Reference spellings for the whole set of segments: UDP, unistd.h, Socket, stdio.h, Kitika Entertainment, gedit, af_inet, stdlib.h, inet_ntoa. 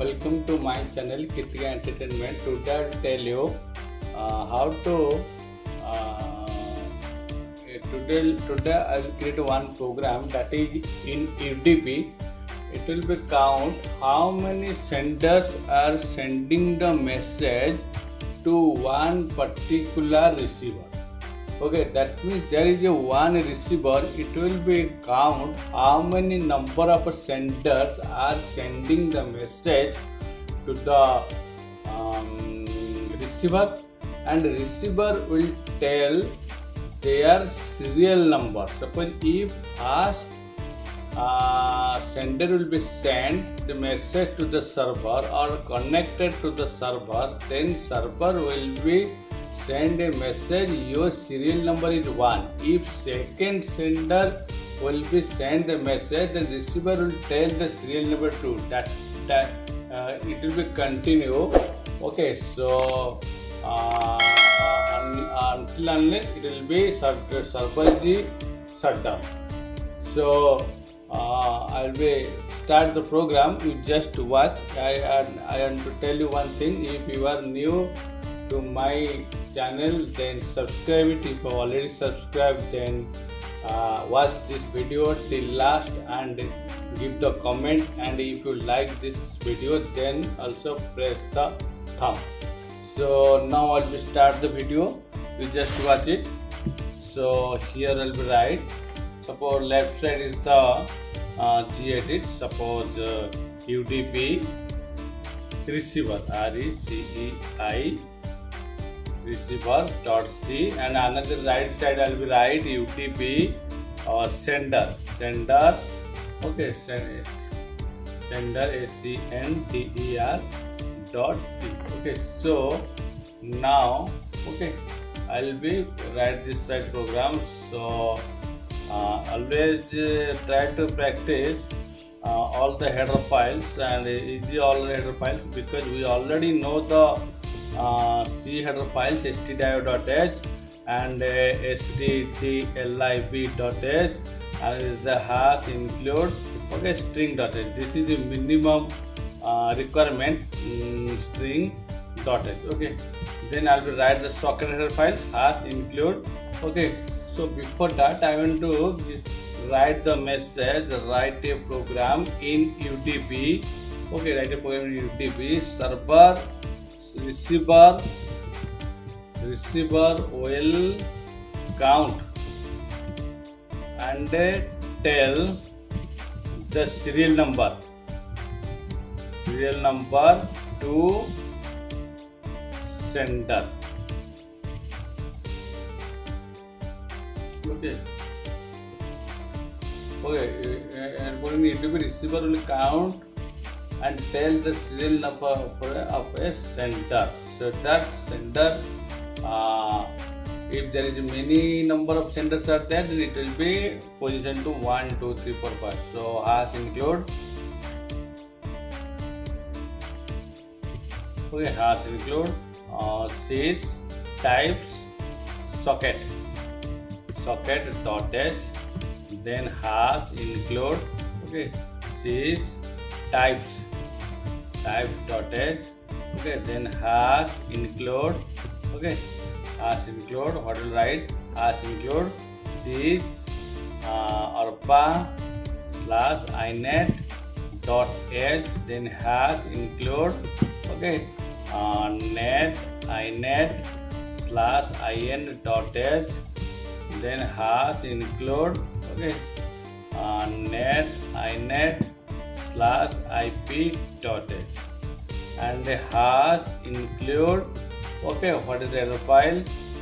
Welcome to my channel Kitika Entertainment. Today I will tell you today I will create one program that is in UDP. It will be count how many senders are sending the message to one particular receiver. Okay, that means there is a one receiver. It will be count how many number of senders are sending the message to the receiver, and receiver will tell their serial number. Suppose if first sender will be sent the message to the server or connected to the server, then server will be send a message, your serial number is 1. If second sender will be send the message, the receiver will tell the serial number 2. That it will be continue. Okay, so until unless it will be server shut down. So I'll be start the program. You just watch. I want to tell you one thing. If you are new to my channel, then subscribe it. If you already subscribed, then watch this video till last and give the comment. And if you like this video, then also press the thumb. So now I'll start the video. You just watch it. So here I'll be right. Suppose left side is the gedit. Suppose UDP receiver RECEI receiver.c, and another right side I'll be write UDP or sender. Okay, sender sender.c. okay, so now okay, I'll be write this side program. So always try to practice all the header files and easy all the header files, because we already know the C header files stdio.h and stdlib.h, and the hash include okay string.h. this is the minimum requirement, string.h. okay, then I'll be write the socket header files hash include. okay, so before that I want to write the message, write a program in UDP. okay, write a program in UDP. server receiver will count and tell the serial number to sender. Okay, and when it will be receiver will count and tell the serial number of a sender. So that sender, if there is many number of senders are there, then it will be position to 1, 2, 3, 4, 5. So hash include. Okay, hash include sys types socket.h, then hash include okay sys types.h. okay, then hash include. okay, hash include, what will write, hash include sys arpa/inet.h, then hash include okay net inet/in.h, then hash include okay net inet/ip.h, and the hash include. okay, what is the error file,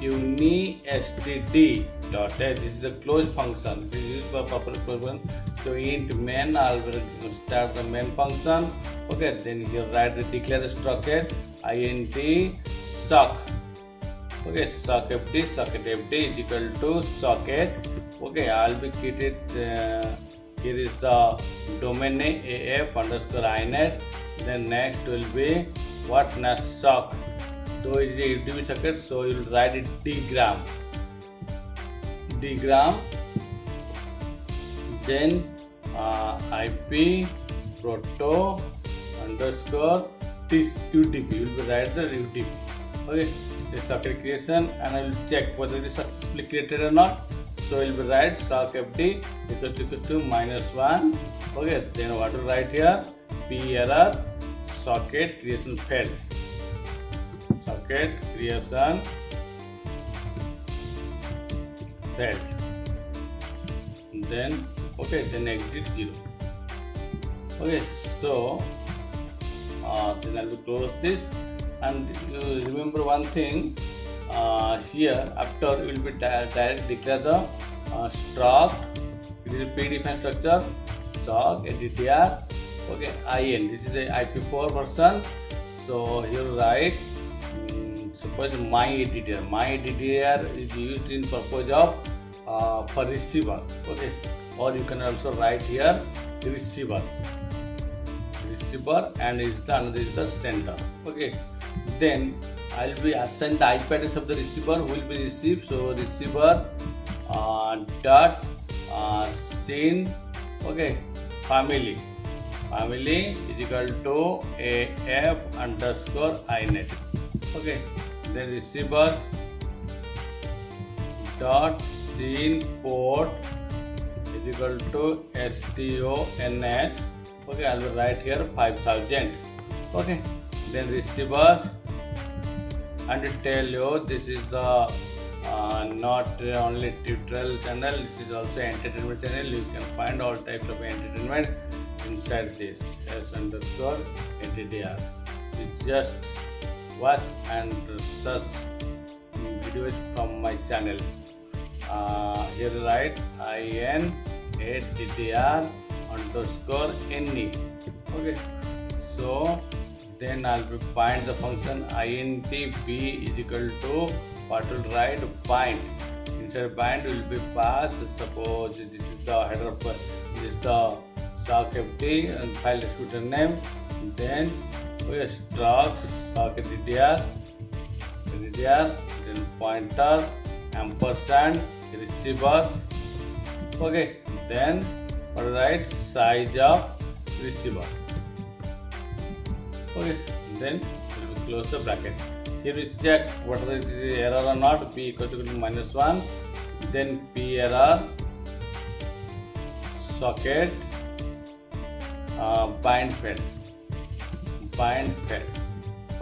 unistd.h. this is the close function, this is for proper program. so int main, I will start the main function. okay, then here write the declare structure int sock. okay, socket fd is equal to socket. okay, I'll be created. Here is the domain name af_inet, then next will be what, next sock. so it is a UDP socket, so you will write it dgram, then ip proto underscore this UDP. You will write the UDP. Okay, the socket creation, and I will check whether it is successfully created or not. So I will write sock empty equals to -1. Okay, then what to write here? P error socket creation failed. Socket creation failed. Then okay, then exit 0. Okay, so then I will close this, and remember one thing. Here after we will be direct declare the struct. It is a predefined structure. Struct str. Okay, in this is the IP4 version. So here write suppose myADDR. myADDR is used in purpose of for receiver. Okay, or you can also write here receiver. Receiver and is the another is the sender. Okay, then I will be assign the IP address of the receiver who will be received. So receiver dot sin okay family is equal to af_inet. Okay, then receiver dot sin port is equal to stons. Okay, I will write here 5000. Okay, then receiver. And tell you this is the not only tutorial channel, this is also entertainment channel. You can find all types of entertainment inside this s_entdr. You just watch and search videos from my channel. Here write intdr_ne. Okay, so then I will find the function intb is equal to what will write bind. Inside bind will be pass. Suppose this is the header, this is the sockempty and file descriptor name. Then we struct socketddr, then pointer ampersand receiver. Okay, then what will write size of receiver. Okay, then we will close the bracket. Here we check whether it is error or not. P equals to -1. Then P error socket bind failed.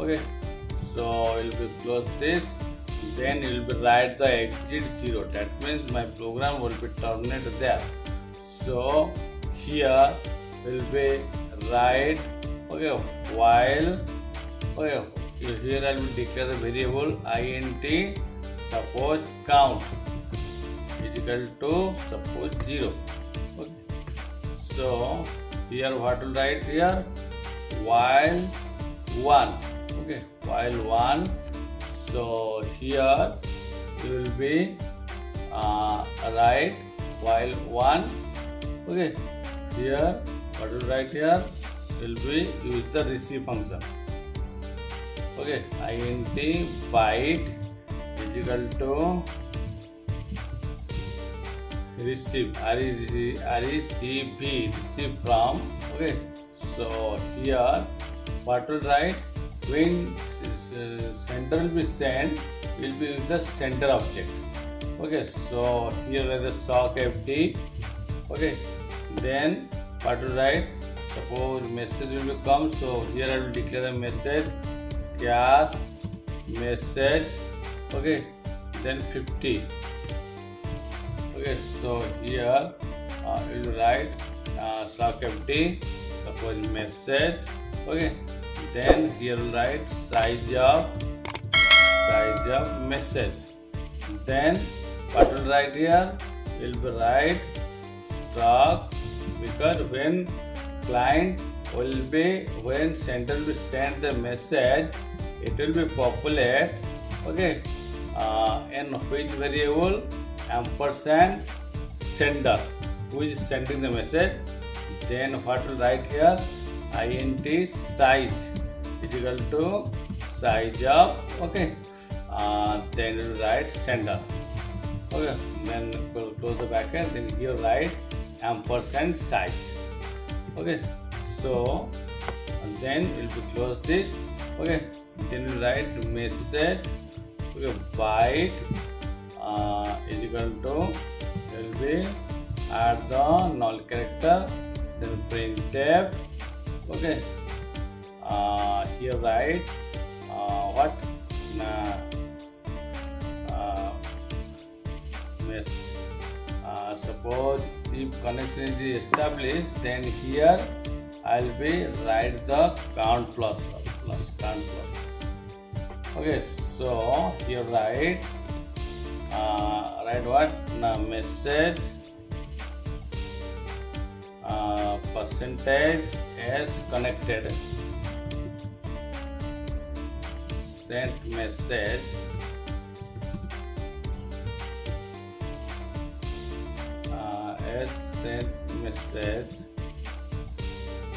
Okay, so we will close this. Then we will write the exit 0. That means my program will be terminated there. So here we will be write. Okay, while okay, here I will declare the variable int suppose count is equal to suppose 0. Okay, so here what will write here? While 1. Okay, while 1. So here it will be write while 1. Okay, here what will write here? Will be use the receive function. Okay, int byte is equal to receive receive from. Okay, so here what will write? When sender will be sent, will be use the sender object. Okay, so here is the sockempty. Okay, then what will write? Suppose message will come, so here I will declare a message char message. Okay, then 50. Okay, so here we will write sockempty suppose message. Okay, then here we will write size of message. Then what will write here? Will be write struct, because when client will be, when sender will send the message, it will be populate. Okay, in which variable? Ampersand sender, who is sending the message. Then what will write here? Int size is equal to size of. Okay, then we will write sender. Okay, then we'll close the bracket. Then here write ampersand size. Okay, so and then we'll close this. Okay, then we'll write message. Okay, byte is equal to will be add the null character, then printf. Okay, here write what suppose if connection is established, then here I'll be write the count plus. Okay, so here write what message percentage is connected, sent message. Send message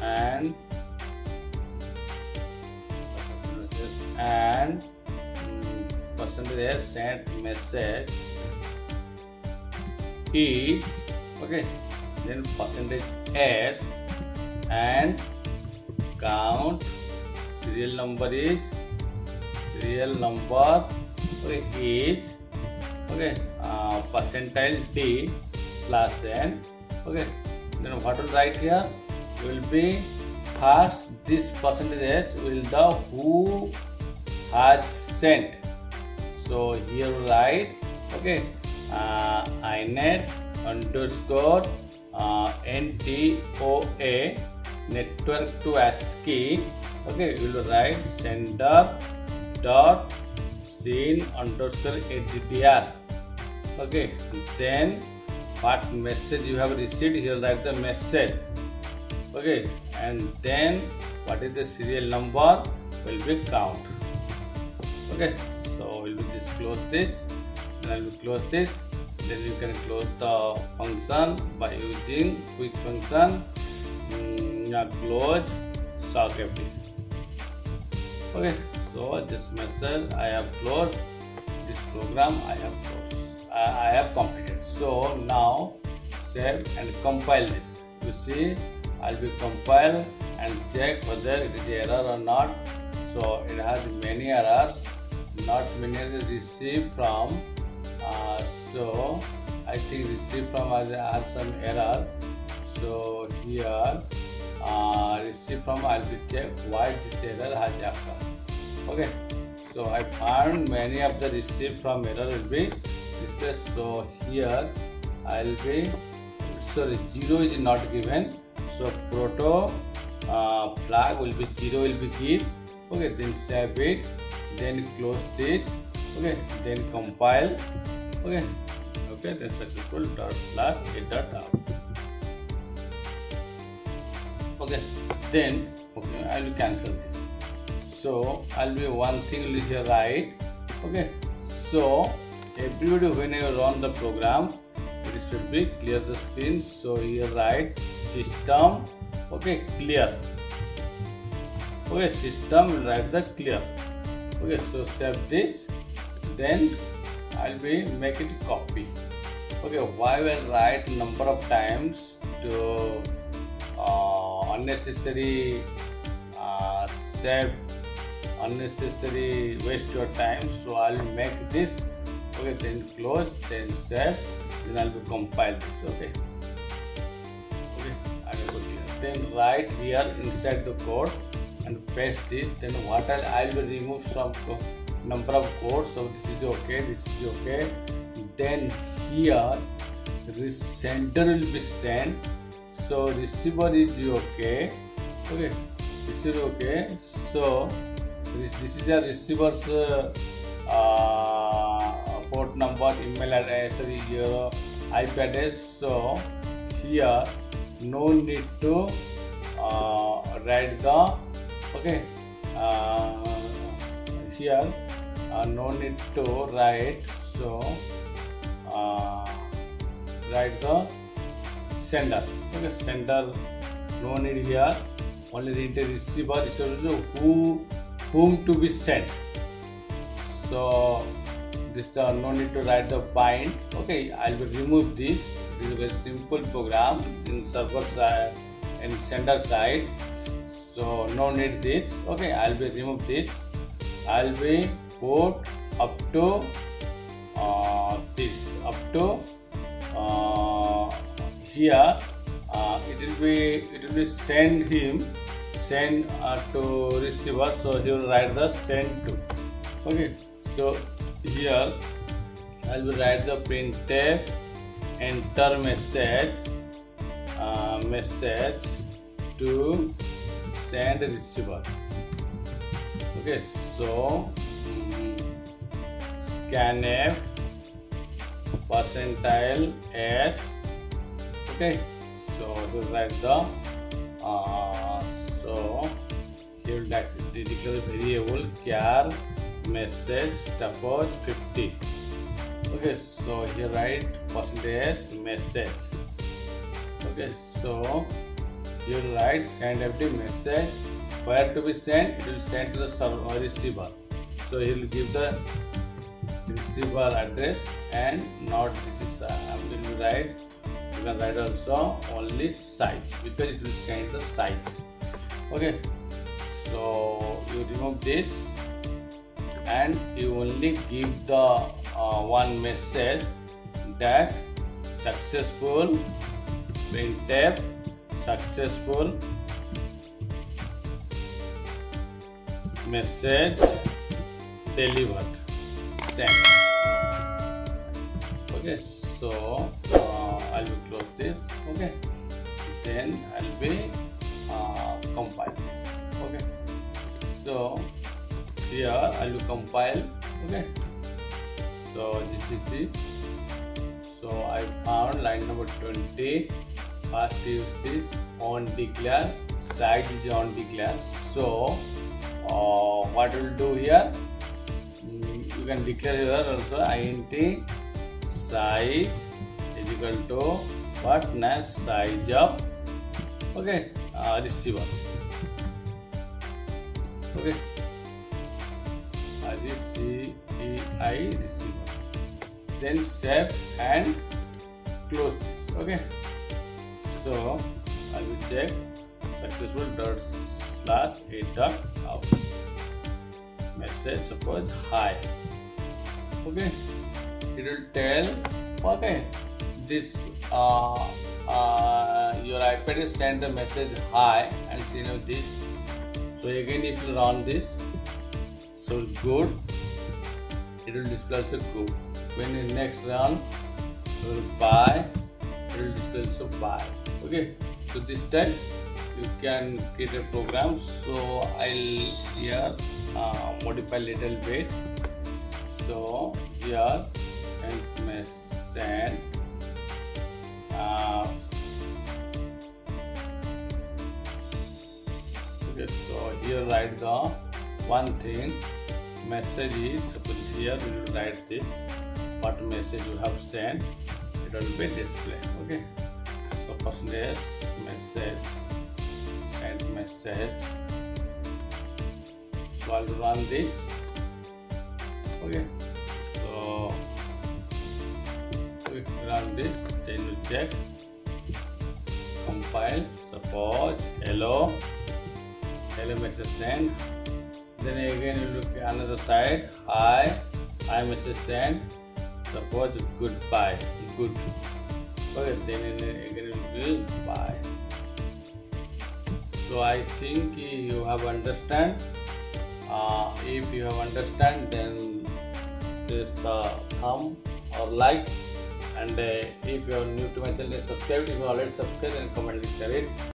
and percentage send message is, okay, then percentage s and count serial number is, okay, percentile d slash n. Okay, then what will write here will be first this percentage will the who has sent. So here write, okay, inet underscore ntoa network to ASCII. Okay, we will write sender dot scene underscore addr. Okay, then what message you have received, here write the message. Okay, and then what is the serial number will be count. Okay, so we will just close this, then I will close this. Then you can close the function by using quick function close socket. Okay, so this message I have closed, this program I have closed, I have completed. So now save and compile this. You see, I'll be compile and check whether it is error or not. So it has many errors, not many errors received from. So I think received from has some error. So here received from, I'll be check why this error has occurred. Okay. So I found many of the received from error will be. So here I'll be, sorry, 0 is not given, so proto flag will be 0 will be give. Okay, then save it, then close this. Okay, then compile. Okay, then successful dot slash a dot out. Okay, then okay, I will cancel this. So I'll be one thing will be right. Okay, so everybody when you run the program, it should be clear the screen. So here write system, okay, clear. Okay, system will write the clear. Okay, so save this, then I'll be make it copy. Okay, why will write number of times to unnecessary save, unnecessary waste your time. So I'll make this. Okay, then close, then save, then I'll be compile this. Okay, I will go here. Then write here inside the code and paste this. Then what I will remove some number of codes. So this is okay. This is okay. Then here sender will be sent. So receiver is okay. Okay, receiver okay. So this is a receiver's port number, email address, sorry, your IP address. So here no need to write the, okay, here no need to write. So write the sender. Okay, sender no need here, only need the receiver. Receiver whom to be sent. So this no need to write the bind. Okay, I'll remove this. This is a very simple program in server side and sender side. so no need this. Okay, I'll be remove this. I'll be put up to this, up to here. It will be send him, send to receiver. So he will write the send to. Okay, so here I will write the printf enter message message to send receiver. Okay, so scanf percentile s. Okay, so he will write the so he will declare variable char message suppose 50. Okay, so here write percentage message. Okay, so you write send empty message. Where to be sent? It will send to the server receiver. So he will give the receiver address and not this is. I will write. You can write also only size because it will send the size. Okay, so you remove this and you only give the one message that successful printf successful message delivered sent. Okay, so I'll be close this. Okay, then I'll be compile this. Okay, so here I'll compile. Okay, so this is it. So I found line number 20. First use this on declare, size is on declare. So what will do here? You can declare here also int size is equal to what? Now size of okay receiver. Okay, RECEI receiver. Then save and close this. Okay, so I will check successful dot slash a dot out message suppose hi. Okay, it will tell okay this your iPad is sent the message hi and you know this. So again if you run this, so good, it will display also good. When in next round you will buy, it will display also buy. Okay, so this time you can create a program. So I'll here modify little bit. So here and send okay, so here write the one thing message is suppose here we will write this what message you have sent, it will be displayed. Okay, so percentage message send message. So I'll run this. Okay, so we run this, then you check compile suppose hello, hello message send. Then again you look at another side hi, hi message send suppose goodbye good. Okay, then again it will bye. So I think you have understand. If you have understand, then press the thumb or like, and if you are new to my channel subscribe. If you already subscribed, then comment and share it.